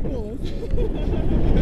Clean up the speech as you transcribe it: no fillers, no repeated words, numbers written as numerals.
$2.